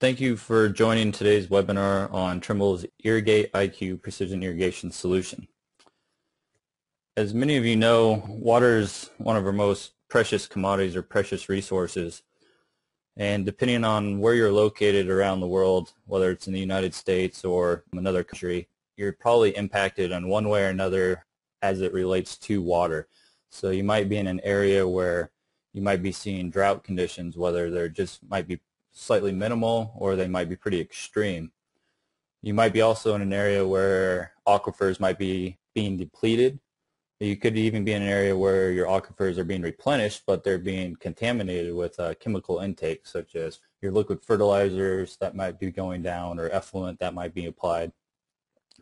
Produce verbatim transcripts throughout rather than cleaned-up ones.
Thank you for joining today's webinar on Trimble's Irrigate I Q Precision Irrigation Solution. As many of you know, water is one of our most precious commodities or precious resources. And depending on where you're located around the world, whether it's in the United States or another country, you're probably impacted in one way or another as it relates to water. So you might be in an area where you might be seeing drought conditions, whether they're just might be slightly minimal or they might be pretty extreme. You might be also in an area where aquifers might be being depleted. You could even be in an area where your aquifers are being replenished, but they're being contaminated with uh, chemical intake, such as your liquid fertilizers that might be going down or effluent that might be applied.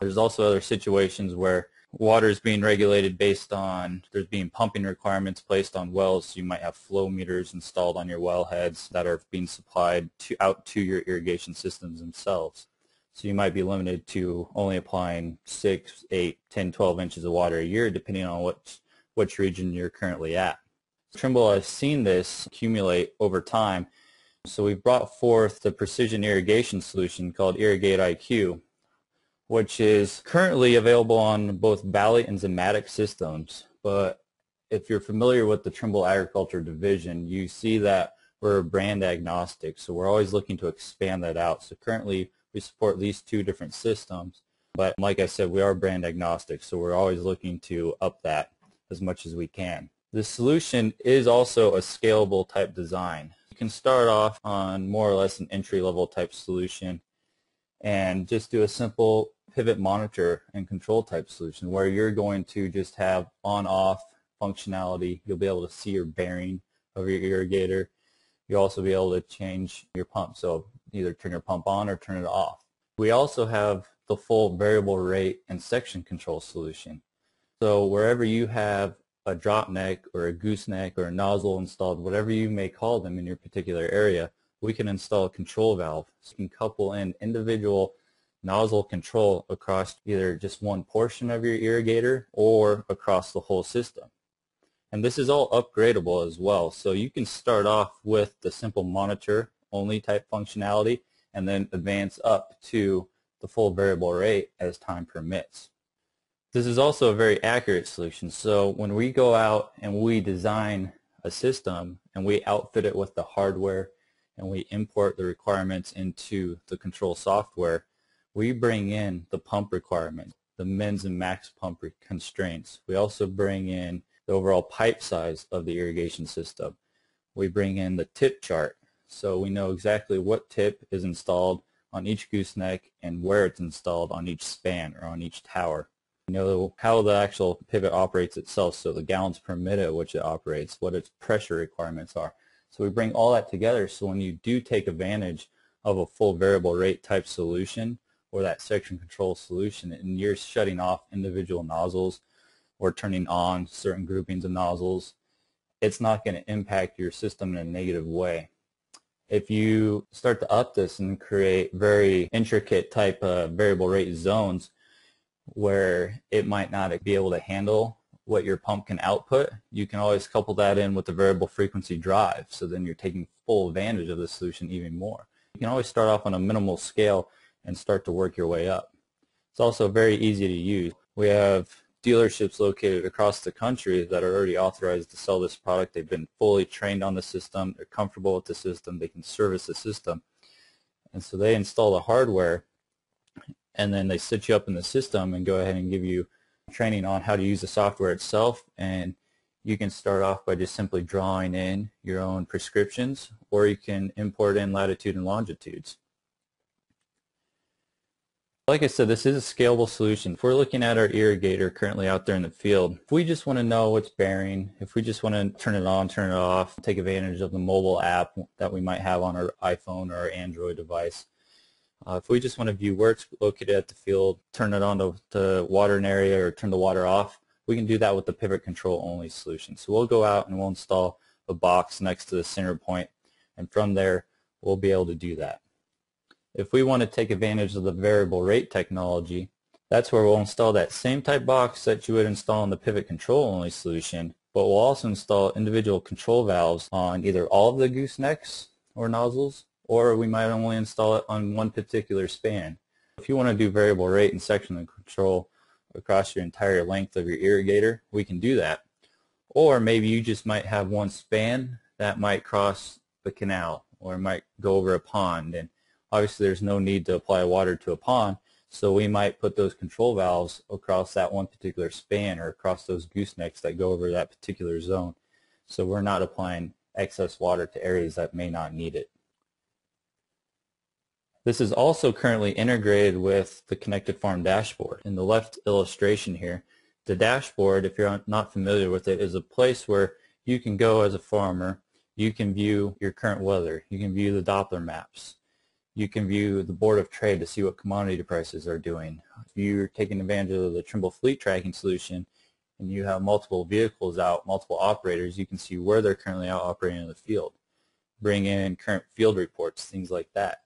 There's also other situations where water is being regulated based on, there's being pumping requirements placed on wells, so you might have flow meters installed on your well heads that are being supplied to, out to your irrigation systems themselves. So you might be limited to only applying six, eight, ten, twelve inches of water a year, depending on what, which region you're currently at. Trimble has seen this accumulate over time, so we've brought forth the precision irrigation solution called Irrigate I Q, which is currently available on both Valley and Zimmatic systems. But if you're familiar with the Trimble Agriculture division, you see that we're brand agnostic, so we're always looking to expand that out. So currently, we support at least two different systems, but like I said, we are brand agnostic, so we're always looking to up that as much as we can. The solution is also a scalable type design. You can start off on more or less an entry-level type solution and just do a simple pivot monitor and control type solution where you're going to just have on-off functionality. You'll be able to see your bearing of your irrigator. You'll also be able to change your pump. So either turn your pump on or turn it off. We also have the full variable rate and section control solution. So wherever you have a drop neck or a gooseneck or a nozzle installed, whatever you may call them in your particular area, we can install a control valve. So you can couple in individual nozzle control across either just one portion of your irrigator or across the whole system. And this is all upgradable as well. So you can start off with the simple monitor only type functionality and then advance up to the full variable rate as time permits. This is also a very accurate solution. So when we go out and we design a system and we outfit it with the hardware and we import the requirements into the control software, we bring in the pump requirements, the mins and max pump constraints. We also bring in the overall pipe size of the irrigation system. We bring in the tip chart, so we know exactly what tip is installed on each gooseneck and where it's installed on each span or on each tower. We know how the actual pivot operates itself, so the gallons per minute at which it operates, what its pressure requirements are. So we bring all that together, so when you do take advantage of a full variable rate type solution or that section control solution and you're shutting off individual nozzles or turning on certain groupings of nozzles, it's not going to impact your system in a negative way. If you start to up this and create very intricate type of variable rate zones where it might not be able to handle what your pump can output, you can always couple that in with the variable frequency drive, so then you're taking full advantage of the solution even more. You can always start off on a minimal scale and start to work your way up. It's also very easy to use. We have dealerships located across the country that are already authorized to sell this product. They've been fully trained on the system. They're comfortable with the system. They can service the system. And so they install the hardware, and then they set you up in the system and go ahead and give you training on how to use the software itself. And you can start off by just simply drawing in your own prescriptions, or you can import in latitude and longitudes. Like I said, this is a scalable solution. If we're looking at our irrigator currently out there in the field, if we just want to know what's bearing, if we just want to turn it on, turn it off, take advantage of the mobile app that we might have on our iPhone or our Android device, uh, if we just want to view where it's located at the field, turn it on to, to water an area or turn the water off, we can do that with the pivot control only solution. So we'll go out and we'll install a box next to the center point, and from there we'll be able to do that. If we want to take advantage of the variable rate technology, that's where we'll install that same type box that you would install in the pivot control only solution, but we'll also install individual control valves on either all of the goosenecks or nozzles or we might only install it on one particular span. If you want to do variable rate and section control across your entire length of your irrigator, we can do that. Or maybe you just might have one span that might cross the canal or might go over a pond, and obviously there's no need to apply water to a pond, so we might put those control valves across that one particular span or across those goosenecks that go over that particular zone, so we're not applying excess water to areas that may not need it. This is also currently integrated with the Connected Farm dashboard. In the left illustration here, the dashboard, if you're not familiar with it, is a place where you can go as a farmer. You can view your current weather. You can view the Doppler maps. You can view the Board of Trade to see what commodity prices are doing. You're taking advantage of the Trimble fleet tracking solution, and you have multiple vehicles out, multiple operators. You can see where they're currently out operating in the field. Bring in current field reports, things like that.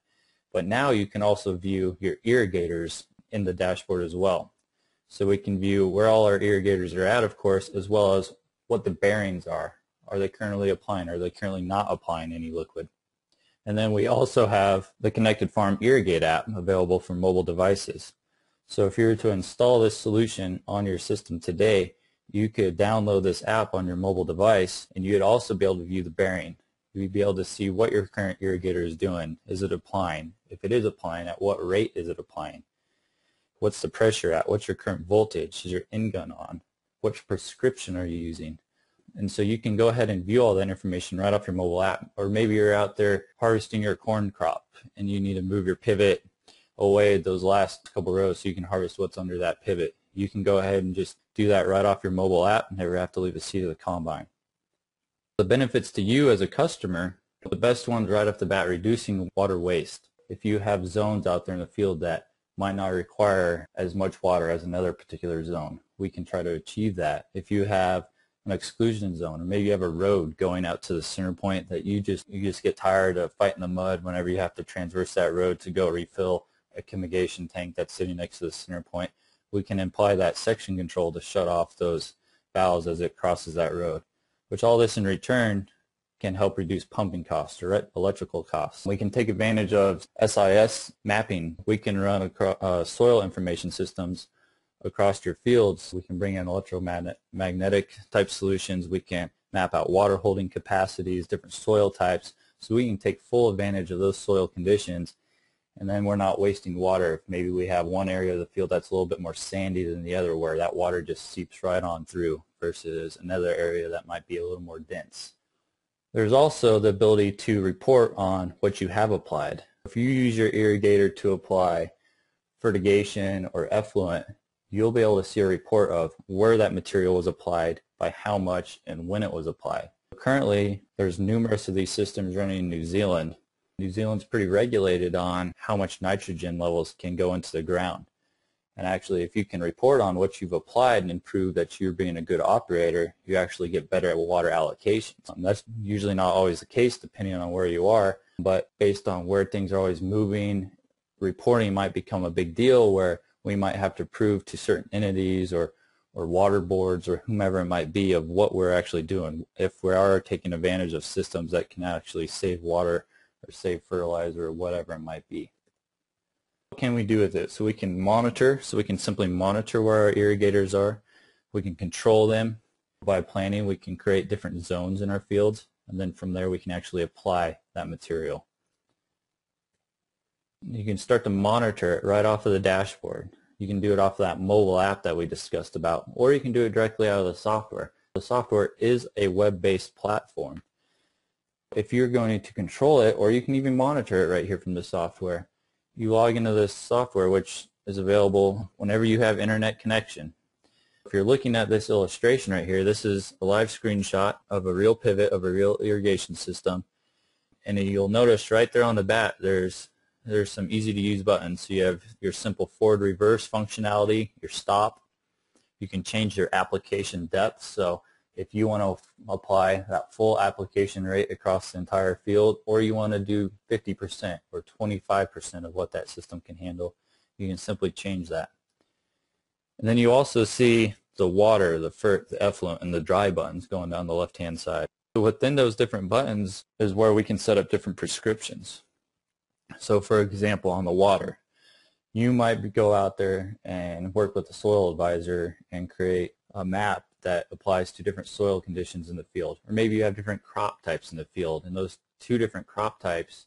But now you can also view your irrigators in the dashboard as well. So we can view where all our irrigators are at, of course, as well as what the bearings are. Are they currently applying? Are they currently not applying any liquid? And then we also have the Connected Farm Irrigate app available for mobile devices. So if you were to install this solution on your system today, you could download this app on your mobile device, and you'd also be able to view the bearing. You'd be able to see what your current irrigator is doing. Is it applying? If it is applying, at what rate is it applying? What's the pressure at? What's your current voltage? Is your end gun on? Which prescription are you using? And so you can go ahead and view all that information right off your mobile app. Or maybe you're out there harvesting your corn crop and you need to move your pivot away those last couple rows so you can harvest what's under that pivot. You can go ahead and just do that right off your mobile app and never have to leave a seat of the combine. The benefits to you as a customer, the best ones right off the bat, reducing water waste. If you have zones out there in the field that might not require as much water as another particular zone, we can try to achieve that. If you have an exclusion zone, or maybe you have a road going out to the center point that you just you just get tired of fighting the mud whenever you have to transverse that road to go refill a fumigation tank that's sitting next to the center point, we can apply that section control to shut off those valves as it crosses that road, which all this in return can help reduce pumping costs or electrical costs. We can take advantage of S I S mapping. We can run across, uh, soil information systems across your fields. We can bring in electromagnetic type solutions. We can map out water holding capacities, different soil types, so we can take full advantage of those soil conditions, and then we're not wasting water. Maybe we have one area of the field that's a little bit more sandy than the other where that water just seeps right on through versus another area that might be a little more dense. There's also the ability to report on what you have applied. If you use your irrigator to apply fertigation or effluent, you'll be able to see a report of where that material was applied, by how much, and when it was applied. Currently, there's numerous of these systems running in New Zealand. New Zealand's pretty regulated on how much nitrogen levels can go into the ground. And actually, if you can report on what you've applied and prove that you're being a good operator, you actually get better at water allocation. That's usually not always the case depending on where you are, but based on where things are always moving, reporting might become a big deal where we might have to prove to certain entities or, or water boards or whomever it might be of what we're actually doing, if we are taking advantage of systems that can actually save water or save fertilizer or whatever it might be. What can we do with it? So we can monitor, so we can simply monitor where our irrigators are. We can control them by planning. We can create different zones in our fields, and then from there we can actually apply that material. You can start to monitor it right off of the dashboard. You can do it off of that mobile app that we discussed about, or you can do it directly out of the software. The software is a web-based platform. If you're going to control it, or you can even monitor it right here from the software, you log into this software, which is available whenever you have internet connection. If you're looking at this illustration right here, this is a live screenshot of a real pivot of a real irrigation system, and you'll notice right there on the bat there's There's some easy-to-use buttons. So you have your simple forward-reverse functionality, your stop. You can change your application depth. So if you want to apply that full application rate across the entire field, or you want to do fifty percent or twenty-five percent of what that system can handle, you can simply change that. And then you also see the water, the fert, the effluent, and the dry buttons going down the left-hand side. So within those different buttons is where we can set up different prescriptions. So for example, on the water, you might go out there and work with the soil advisor and create a map that applies to different soil conditions in the field. Or maybe you have different crop types in the field, and those two different crop types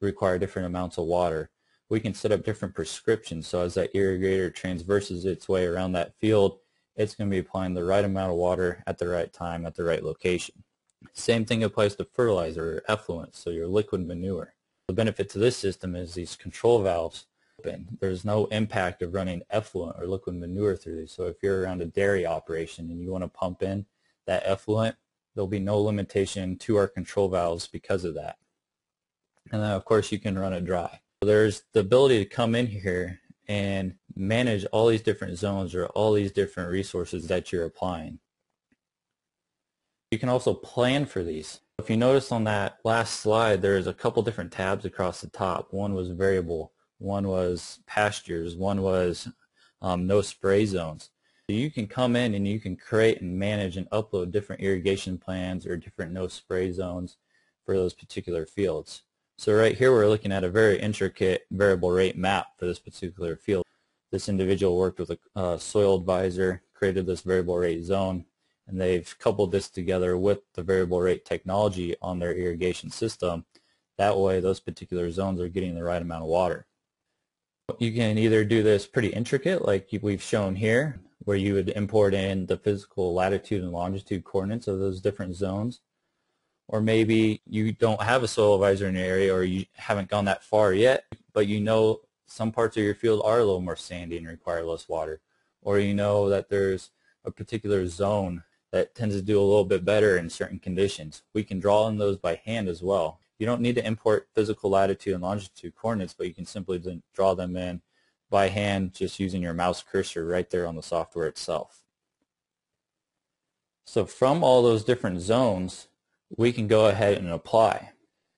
require different amounts of water. We can set up different prescriptions, so as that irrigator traverses its way around that field, it's going to be applying the right amount of water at the right time at the right location. Same thing applies to fertilizer or effluents, so your liquid manure. The benefit to this system is these control valves open. There's no impact of running effluent or liquid manure through these. So if you're around a dairy operation and you want to pump in that effluent, there'll be no limitation to our control valves because of that. And then of course you can run it dry. So there's the ability to come in here and manage all these different zones or all these different resources that you're applying. You can also plan for these. If you notice on that last slide, there's a couple different tabs across the top. One was variable, one was pastures, one was um, no spray zones. So you can come in and you can create and manage and upload different irrigation plans or different no spray zones for those particular fields. So right here we're looking at a very intricate variable rate map for this particular field. This individual worked with a uh, soil advisor, created this variable rate zone, and they've coupled this together with the variable rate technology on their irrigation system. That way those particular zones are getting the right amount of water. You can either do this pretty intricate like we've shown here, where you would import in the physical latitude and longitude coordinates of those different zones. Or maybe you don't have a soil advisor in your area, or you haven't gone that far yet, but you know some parts of your field are a little more sandy and require less water. Or you know that there's a particular zone that tends to do a little bit better in certain conditions. We can draw in those by hand as well. You don't need to import physical latitude and longitude coordinates, but you can simply draw them in by hand just using your mouse cursor right there on the software itself. So from all those different zones, we can go ahead and apply.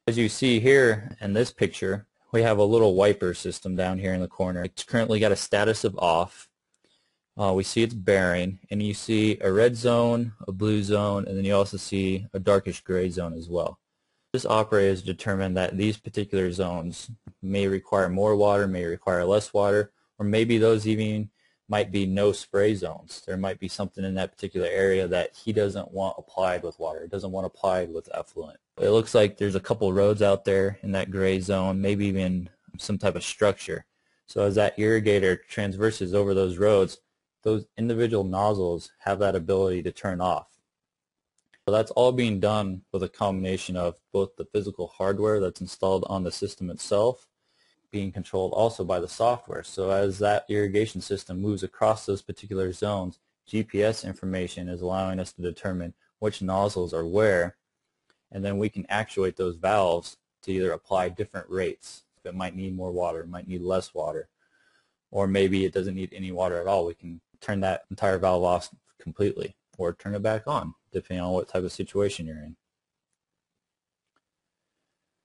As you see here in this picture, we have a little wiper system down here in the corner. It's currently got a status of off. Uh, we see its bearing, and you see a red zone, a blue zone, and then you also see a darkish gray zone as well. This operator has determined that these particular zones may require more water, may require less water, or maybe those even might be no spray zones. There might be something in that particular area that he doesn't want applied with water, doesn't want applied with effluent. It looks like there's a couple roads out there in that gray zone, maybe even some type of structure. So as that irrigator traverses over those roads, those individual nozzles have that ability to turn off. So that's all being done with a combination of both the physical hardware that's installed on the system itself, being controlled also by the software. So as that irrigation system moves across those particular zones, G P S information is allowing us to determine which nozzles are where, and then we can actuate those valves to either apply different rates. If it might need more water, it might need less water, or maybe it doesn't need any water at all. We can turn that entire valve off completely or turn it back on, depending on what type of situation you're in.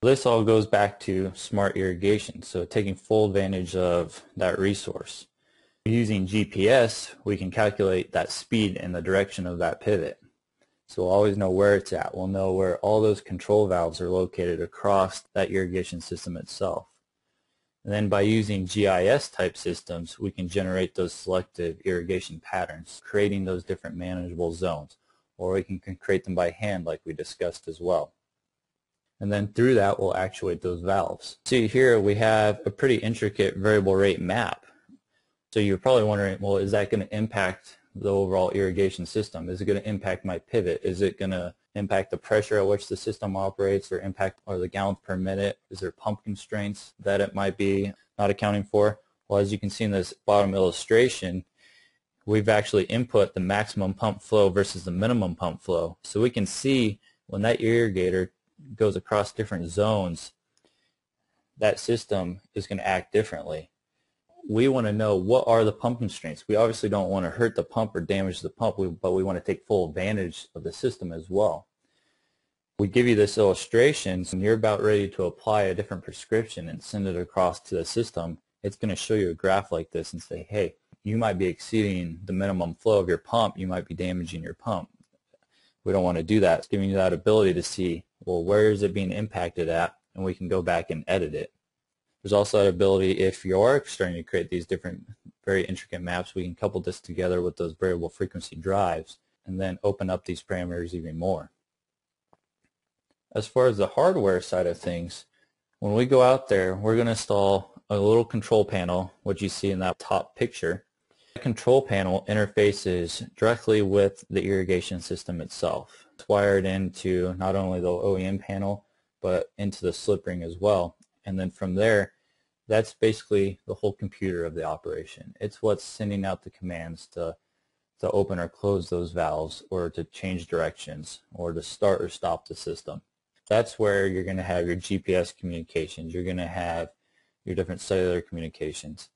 This all goes back to smart irrigation, so taking full advantage of that resource. Using G P S, we can calculate that speed and the direction of that pivot. So we'll always know where it's at. We'll know where all those control valves are located across that irrigation system itself. And then by using G I S type systems, we can generate those selective irrigation patterns, creating those different manageable zones. Or we can create them by hand like we discussed as well. And then through that we'll actuate those valves. See here we have a pretty intricate variable rate map. So you're probably wondering, well, is that going to impact the overall irrigation system? Is it going to impact my pivot? Is it going to impact the pressure at which the system operates, or impact or the gallons per minute? Is there pump constraints that it might be not accounting for? Well, as you can see in this bottom illustration, we've actually input the maximum pump flow versus the minimum pump flow. So we can see when that irrigator goes across different zones, that system is going to act differently. We want to know what are the pump constraints. We obviously don't want to hurt the pump or damage the pump, but we want to take full advantage of the system as well. We give you this illustration, and you're about ready to apply a different prescription and send it across to the system. It's going to show you a graph like this and say, hey, you might be exceeding the minimum flow of your pump. You might be damaging your pump. We don't want to do that. It's giving you that ability to see, well, where is it being impacted at, and we can go back and edit it. There's also that ability, if you're starting to create these different very intricate maps, we can couple this together with those variable frequency drives and then open up these parameters even more. As far as the hardware side of things, when we go out there, we're going to install a little control panel, which you see in that top picture. The control panel interfaces directly with the irrigation system itself. It's wired into not only the O E M panel, but into the slip ring as well. And then from there, that's basically the whole computer of the operation. It's what's sending out the commands to, to open or close those valves, or to change directions, or to start or stop the system. That's where you're going to have your G P S communications. You're going to have your different cellular communications.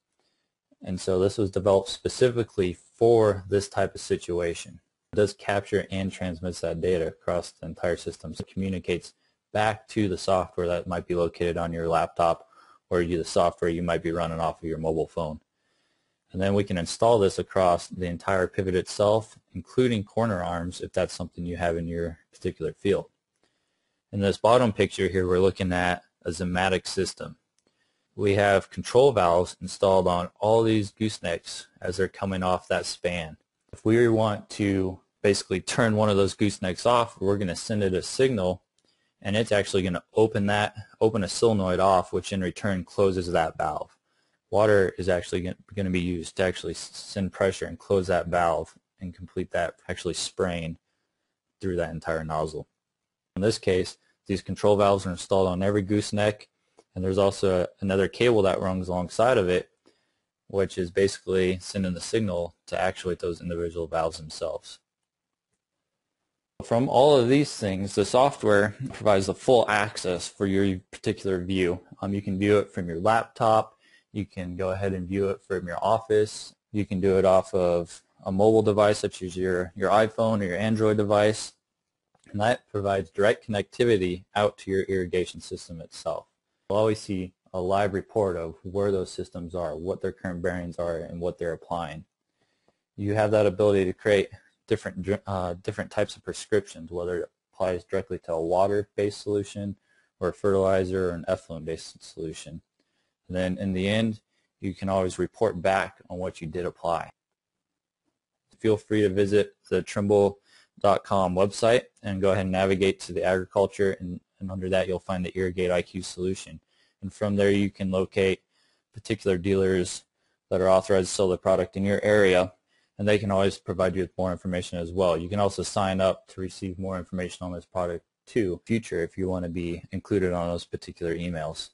And so this was developed specifically for this type of situation. It does capture and transmits that data across the entire system. So it communicates back to the software that might be located on your laptop, or you, the software you might be running off of your mobile phone. And then we can install this across the entire pivot itself, including corner arms if that's something you have in your particular field. In this bottom picture here, we're looking at a Zimmatic system. We have control valves installed on all these goosenecks as they're coming off that span. If we want to basically turn one of those goosenecks off, we're going to send it a signal, and it's actually going to open that, open a solenoid off, which in return closes that valve. Water is actually going to be used to actually send pressure and close that valve and complete that actually spraying through that entire nozzle. In this case, these control valves are installed on every gooseneck, and there's also another cable that runs alongside of it, which is basically sending the signal to actuate those individual valves themselves. From all of these things, the software provides the full access for your particular view. Um, you can view it from your laptop, you can go ahead and view it from your office, you can do it off of a mobile device such as your, your iPhone or your Android device, and that provides direct connectivity out to your irrigation system itself. You'll always see a live report of where those systems are, what their current bearings are, and what they're applying. You have that ability to create different uh, different types of prescriptions, whether it applies directly to a water-based solution or a fertilizer or an effluent-based solution. And then in the end, you can always report back on what you did apply. Feel free to visit the Trimble dot com website and go ahead and navigate to the agriculture, and, and under that you'll find the Irrigate I Q solution. And from there you can locate particular dealers that are authorized to sell the product in your area, and they can always provide you with more information as well. You can also sign up to receive more information on this product too, future if you want to be included on those particular emails.